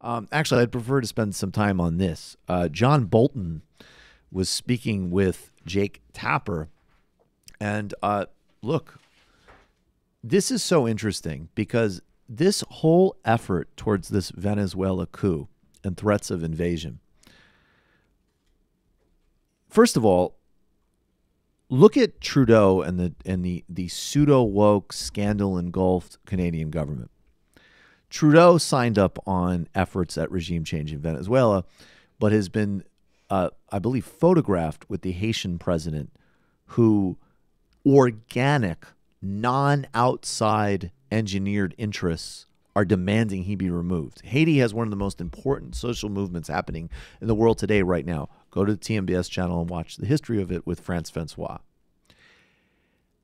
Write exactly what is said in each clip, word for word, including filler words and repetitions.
Um, actually, I'd prefer to spend some time on this. Uh, John Bolton was speaking with Jake Tapper. And uh, look, this is so interesting because this whole effort towards this Venezuela coup and threats of invasion, first of all, look at Trudeau and the and the, the pseudo-woke, scandal-engulfed Canadian government. Trudeau signed up on efforts at regime change in Venezuela, but has been, uh, I believe, photographed with the Haitian president, who organic, non-outside engineered interests are demanding he be removed. Haiti has one of the most important social movements happening in the world today right now. Go to the T M B S channel and watch the history of it with Frantz-Francois.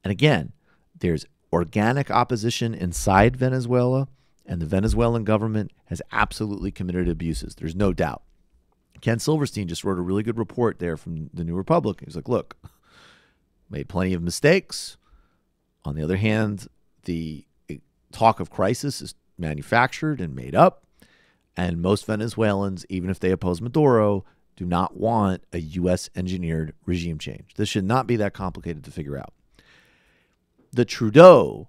And again, there's organic opposition inside Venezuela, and the Venezuelan government has absolutely committed abuses. There's no doubt. Ken Silverstein just wrote a really good report there from the New Republic. He was like, look, made plenty of mistakes. On the other hand, the talk of crisis is manufactured and made up. And most Venezuelans, even if they oppose Maduro, do not want a U S-engineered regime change. This should not be that complicated to figure out. The Trudeau,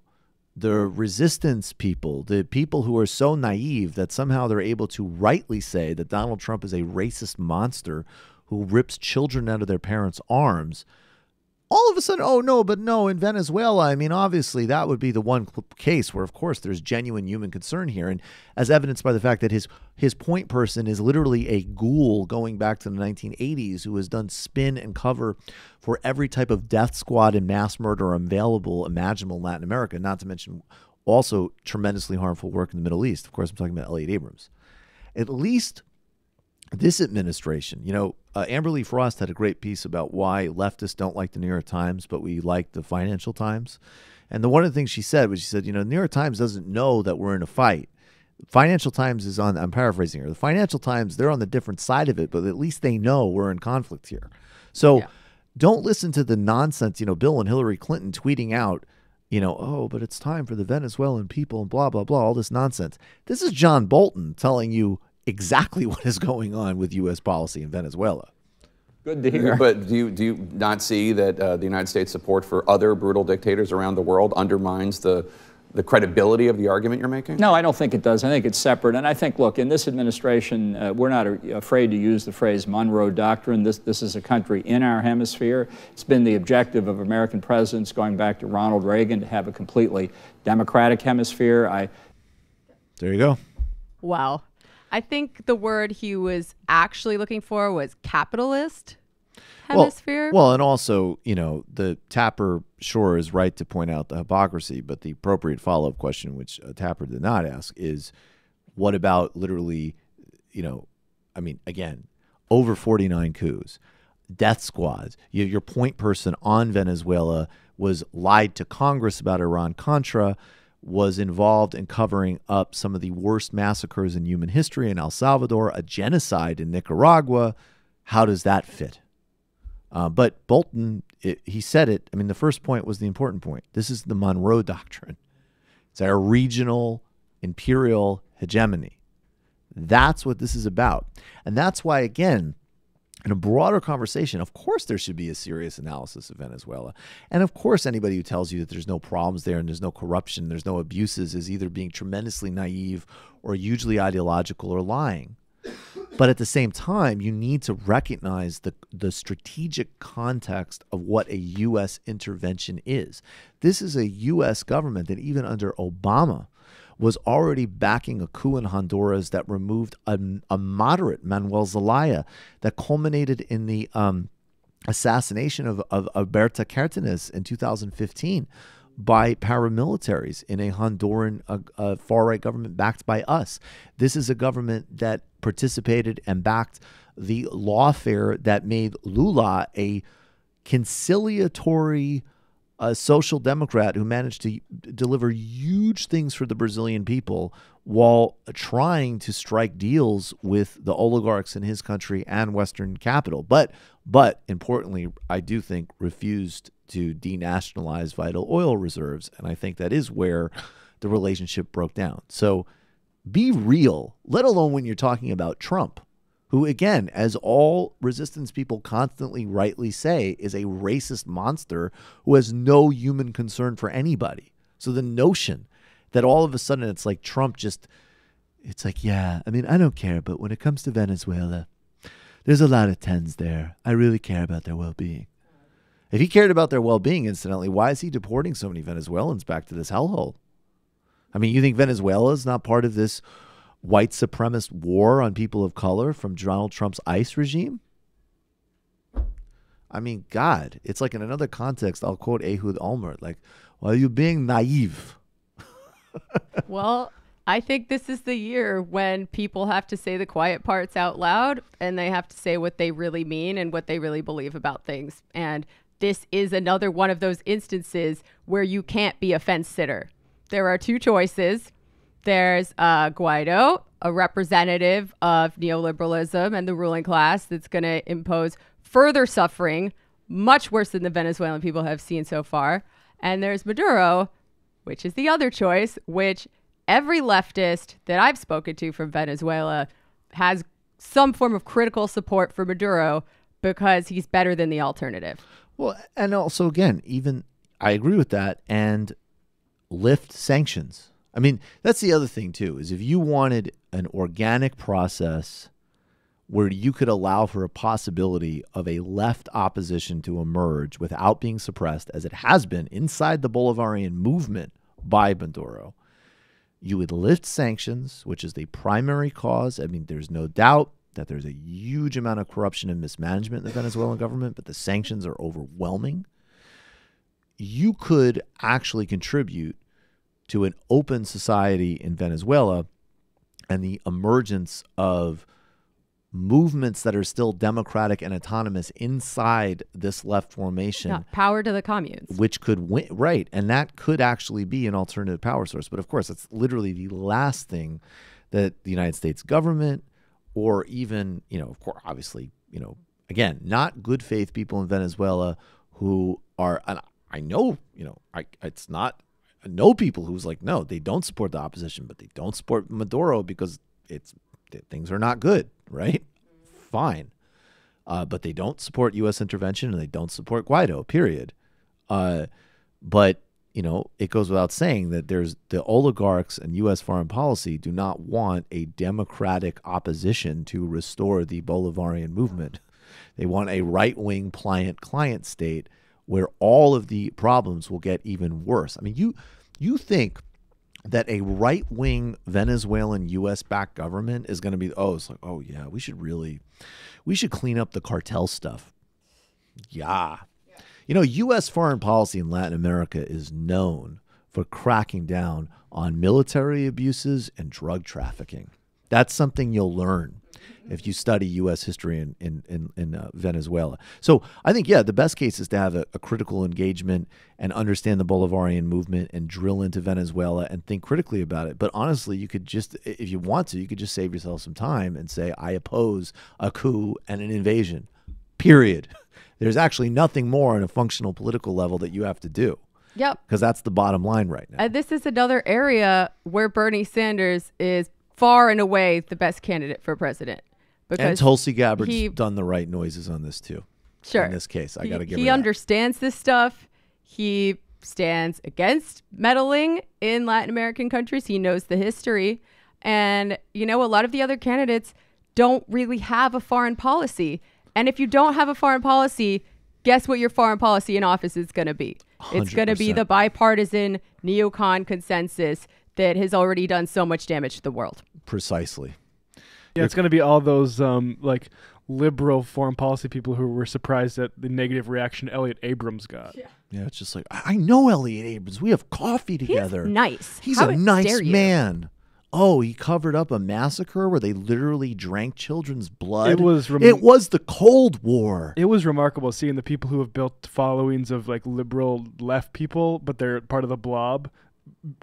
the resistance people, the people who are so naive that somehow they're able to rightly say that Donald Trump is a racist monster who rips children out of their parents' arms, all of a sudden, oh, no, but no, in Venezuela, I mean, obviously, that would be the one case where, of course, there's genuine human concern here. And as evidenced by the fact that his his point person is literally a ghoul going back to the nineteen eighties who has done spin and cover for every type of death squad and mass murder available, imaginable in Latin America, not to mention also tremendously harmful work in the Middle East. Of course, I'm talking about Elliott Abrams. At least this administration, you know, uh, Amber Lee Frost had a great piece about why leftists don't like the New York Times, but we like the Financial Times. And the one of the things she said was she said, you know, the New York Times doesn't know that we're in a fight. Financial Times is on, I'm paraphrasing her, the Financial Times, they're on the different side of it, but at least they know we're in conflict here. So yeah. Don't listen to the nonsense, you know, Bill and Hillary Clinton tweeting out, you know, oh, but it's time for the Venezuelan people and blah, blah, blah, all this nonsense. This is John Bolton telling you exactly what is going on with U S policy in Venezuela. Good to hear. But do you, do you not see that uh, the United States support for other brutal dictators around the world undermines the, the credibility of the argument you're making? No, I don't think it does. I think it's separate. And I think, look, in this administration, uh, we're not a afraid to use the phrase Monroe Doctrine. This, this is a country in our hemisphere. It's been the objective of American presidents going back to Ronald Reagan to have a completely democratic hemisphere. I. There you go. Wow. I think the word he was actually looking for was capitalist hemisphere. Well, well, and also, you know, the Tapper sure is right to point out the hypocrisy, but the appropriate follow-up question, which uh, Tapper did not ask, is what about literally, you know, I mean, again, over forty-nine coups, death squads, you, your point person on Venezuela was lied to Congress about Iran-Contra, was involved in covering up some of the worst massacres in human history in El Salvador, a genocide in Nicaragua. How does that fit? Uh, but Bolton, it, he said it. I mean, the first point was the important point. This is the Monroe Doctrine. It's our regional imperial hegemony. That's what this is about. And that's why, again, in a broader conversation, of course there should be a serious analysis of Venezuela. And of course anybody who tells you that there's no problems there and there's no corruption, there's no abuses, is either being tremendously naive or hugely ideological or lying. But at the same time, you need to recognize the, the strategic context of what a U S intervention is. This is a U S government that even under Obama was already backing a coup in Honduras that removed a, a moderate, Manuel Zelaya, that culminated in the um, assassination of, of, of Berta Cáceres in two thousand fifteen by paramilitaries in a Honduran uh, uh, far-right government backed by us. This is a government that participated and backed the lawfare that made Lula a conciliatory a social democrat who managed to deliver huge things for the Brazilian people while trying to strike deals with the oligarchs in his country and Western capital. But, but importantly, I do think refused to denationalize vital oil reserves. And I think that is where the relationship broke down. So Be real, let alone when you're talking about Trump, who, again, as all resistance people constantly rightly say, is a racist monster who has no human concern for anybody. So the notion that all of a sudden it's like Trump just, it's like, yeah, I mean, I don't care. But when it comes to Venezuela, there's a lot of tens there. I really care about their well-being. If he cared about their well-being, incidentally, why is he deporting so many Venezuelans back to this hellhole? I mean, you think Venezuela is not part of this white supremacist war on people of color from Donald Trump's ICE regime? I mean, God, it's like in another context, I'll quote Ehud Olmert, like, well, are you being naive? Well, I think this is the year when people have to say the quiet parts out loud, and they have to say what they really mean and what they really believe about things. And this is another one of those instances where you can't be a fence sitter. There are two choices. There's uh, Guaido, a representative of neoliberalism and the ruling class that's going to impose further suffering, much worse than the Venezuelan people have seen so far. And there's Maduro, which is the other choice, which every leftist that I've spoken to from Venezuela has some form of critical support for Maduro because he's better than the alternative. Well, and also, again, even I agree with that. And lift sanctions. I mean, that's the other thing, too, is if you wanted an organic process where you could allow for a possibility of a left opposition to emerge without being suppressed, as it has been inside the Bolivarian movement by Maduro, you would lift sanctions, which is the primary cause. I mean, there's no doubt that there's a huge amount of corruption and mismanagement in the Venezuelan government, but the sanctions are overwhelming. You could actually contribute to an open society in Venezuela and the emergence of movements that are still democratic and autonomous inside this left formation. Yeah, power to the communes. Which could win, right. And that could actually be an alternative power source. But of course, it's literally the last thing that the United States government, or even, you know, of course, obviously, you know, again, not good faith people in Venezuela who are, and I know, you know, I, it's not, I know people who's like, no, they don't support the opposition, but they don't support Maduro because it's, things are not good, right? Fine. Uh, but they don't support U S intervention, and they don't support Guaido, period. Uh, but, you know, it goes without saying that there's the oligarchs and U S foreign policy do not want a democratic opposition to restore the Bolivarian movement. They want a right-wing pliant client state where all of the problems will get even worse. I mean, you, you think that a right-wing Venezuelan U S-backed government is going to be, oh, it's like, oh, yeah, we should really, we should clean up the cartel stuff. Yeah. yeah. You know, U S foreign policy in Latin America is known for cracking down on military abuses and drug trafficking. That's something you'll learn if you study U S history in, in, in, in uh, Venezuela. So I think, yeah, the best case is to have a, a critical engagement and understand the Bolivarian movement and drill into Venezuela and think critically about it. But honestly, you could just, if you want to, you could just save yourself some time and say, I oppose a coup and an invasion, period. There's actually nothing more on a functional political level that you have to do. Yep. Because that's the bottom line right now. And this is another area where Bernie Sanders is far and away the best candidate for president. Because and Tulsi Gabbard's he, done the right noises on this too. Sure. In this case, I got to give her that. He understands this stuff. He stands against meddling in Latin American countries. He knows the history. And, you know, a lot of the other candidates don't really have a foreign policy. And if you don't have a foreign policy, guess what your foreign policy in office is going to be? one hundred percent. It's going to be the bipartisan neocon consensus that has already done so much damage to the world. Precisely. Yeah, it's going to be all those um, like liberal foreign policy people who were surprised at the negative reaction Elliott Abrams got. Yeah, yeah, it's just like, I know Elliott Abrams. We have coffee together. He's nice. He's How a nice man. Oh, he covered up a massacre where they literally drank children's blood. It was it was the Cold War. It was remarkable seeing the people who have built followings of like liberal left people, but they're part of the blob,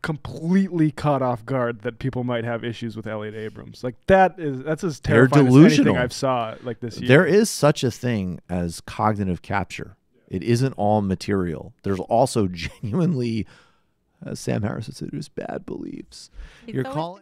completely caught off guard that people might have issues with Elliott Abrams. Like that is that's as terrifying as anything I've saw like this year. There is such a thing as cognitive capture. It isn't all material. There's also genuinely, as Sam Harris would say, there's bad beliefs. You're calling